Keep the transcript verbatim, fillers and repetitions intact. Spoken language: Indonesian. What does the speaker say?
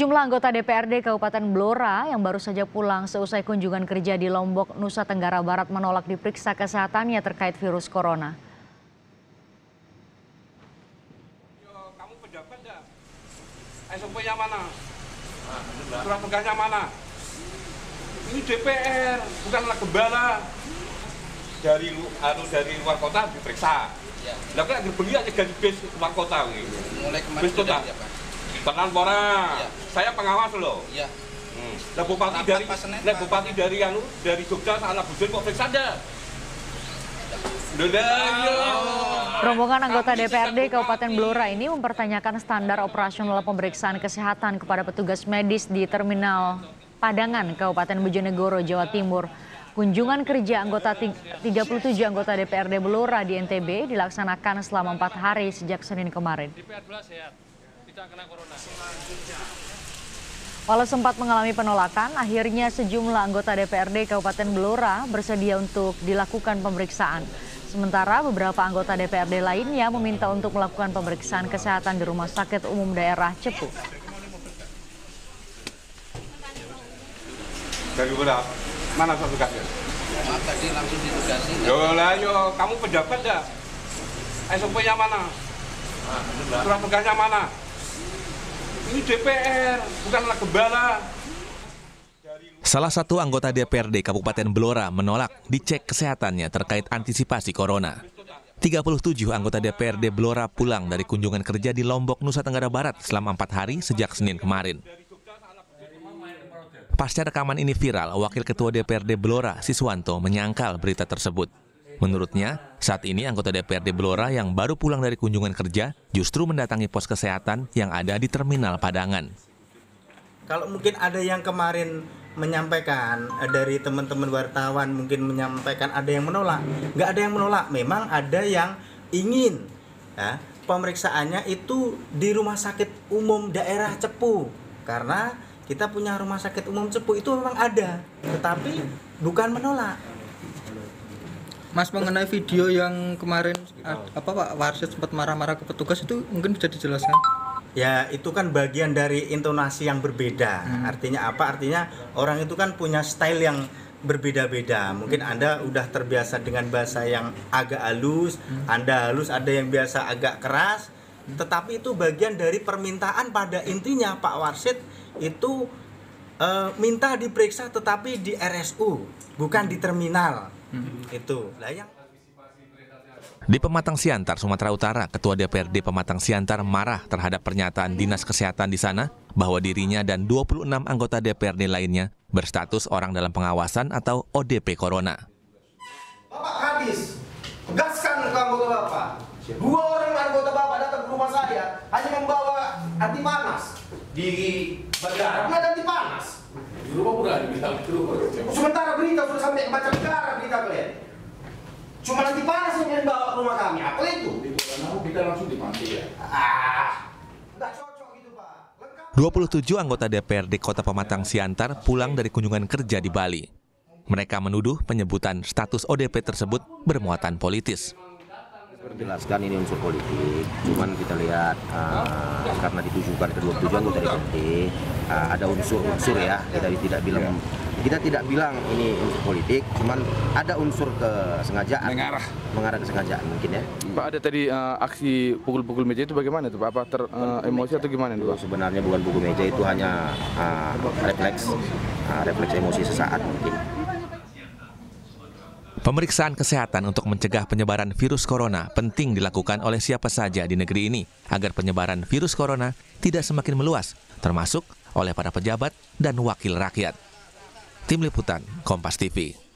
Jumlah anggota D P R D Kabupaten Blora yang baru saja pulang seusai kunjungan kerja di Lombok, Nusa Tenggara Barat menolak diperiksa kesehatannya terkait virus corona. Yo, kamu pejabat enggak? S O P-nya mana? Surat tugasnya mana? Ini D P R, bukanlah gembala. Dari anu dari luar kota diperiksa. Ya. Lah kok dibeli aja dari base luar kota gitu. Mulai kemarin sudah siapa? Penan Bora, ya. Saya pengawas loh. Iya. Hmm. Lah bupati dari lah bupati dari anu dari Jogja ala Bujen kok periksa ada. Rombongan anggota D P R D Kabupaten Blora ini mempertanyakan standar operasional pemeriksaan kesehatan kepada petugas medis di Terminal Padangan, Kabupaten Bojonegoro, Jawa Timur. Kunjungan kerja anggota tiga puluh tujuh anggota D P R D Blora di N T B dilaksanakan selama empat hari sejak Senin kemarin. Walau sempat mengalami penolakan, akhirnya sejumlah anggota D P R D Kabupaten Blora bersedia untuk dilakukan pemeriksaan. Sementara beberapa anggota D P R D lainnya meminta untuk melakukan pemeriksaan kesehatan di Rumah Sakit Umum Daerah Cepu. Dari berapa? Mana surat tugasnya? Maaf, tadi langsung ditugasi. Yolah, yo, kamu pejabat enggak? S O P-nya mana? Surat tugasnya mana? Ini D P R, bukanlah gembala. Salah satu anggota D P R D Kabupaten Blora menolak dicek kesehatannya terkait antisipasi corona. tiga puluh tujuh anggota D P R D Blora pulang dari kunjungan kerja di Lombok, Nusa Tenggara Barat selama empat hari sejak Senin kemarin. Pasca rekaman ini viral, Wakil Ketua D P R D Blora, Siswanto, menyangkal berita tersebut. Menurutnya, saat ini anggota D P R D Blora yang baru pulang dari kunjungan kerja justru mendatangi pos kesehatan yang ada di Terminal Padangan. Kalau mungkin ada yang kemarin menyampaikan dari teman-teman wartawan mungkin menyampaikan ada yang menolak. Nggak ada yang menolak, memang ada yang ingin ya, pemeriksaannya itu di Rumah Sakit Umum Daerah Cepu. Karena kita punya Rumah Sakit Umum Cepu itu memang ada, tetapi bukan menolak. Mas, mengenai video yang kemarin apa Pak Warsit sempat marah-marah ke petugas itu mungkin bisa dijelaskan? Ya, itu kan bagian dari intonasi yang berbeda. Hmm. Artinya apa? Artinya orang itu kan punya style yang berbeda-beda. Mungkin hmm. Anda udah terbiasa dengan bahasa yang agak halus, hmm. Anda halus, ada yang biasa agak keras. Hmm. Tetapi itu bagian dari permintaan pada intinya Pak Warsit itu eh, minta diperiksa tetapi di R S U, bukan di terminal. Hmm. Itu layak. Di Pematang Siantar, Sumatera Utara, Ketua D P R D Pematang Siantar marah terhadap pernyataan Dinas Kesehatan di sana bahwa dirinya dan dua puluh enam anggota D P R D lainnya berstatus orang dalam pengawasan atau O D P Corona. Bapak Kadis, tegaskan ke anggota Bapak, dua orang anggota Bapak datang ke rumah saya hanya membawa anti panas di badan, ada anti panas. Di rumah pura dibilang di rumah. Sementara berita sudah sampai ke macam negara berita kalian. Cuma nanti panas yang bawa ke rumah kami. Apa itu? Kita langsung dipanggil ya. Ah, nggak cocok gitu Pak. dua puluh tujuh anggota D P R D Kota Pematang Siantar pulang dari kunjungan kerja di Bali. Mereka menuduh penyebutan status O D P tersebut bermuatan politis. Jelaskan ini unsur politik, cuman kita lihat uh, karena ditujukan ke dua puluh tujuh anggota D P R D uh, ada unsur-unsur ya, kita tidak bilang kita tidak bilang ini unsur politik, cuman ada unsur kesengajaan, mengarah mengarah kesengajaan mungkin ya. Pak, ada tadi uh, aksi pukul-pukul meja itu bagaimana tuh Pak? Apa ter, uh, emosi atau gimana itu? Sebenarnya bukan pukul meja, itu hanya uh, refleks uh, refleks emosi sesaat mungkin. Pemeriksaan kesehatan untuk mencegah penyebaran virus corona penting dilakukan oleh siapa saja di negeri ini agar penyebaran virus corona tidak semakin meluas, termasuk oleh para pejabat dan wakil rakyat. Tim Liputan, Kompas T V.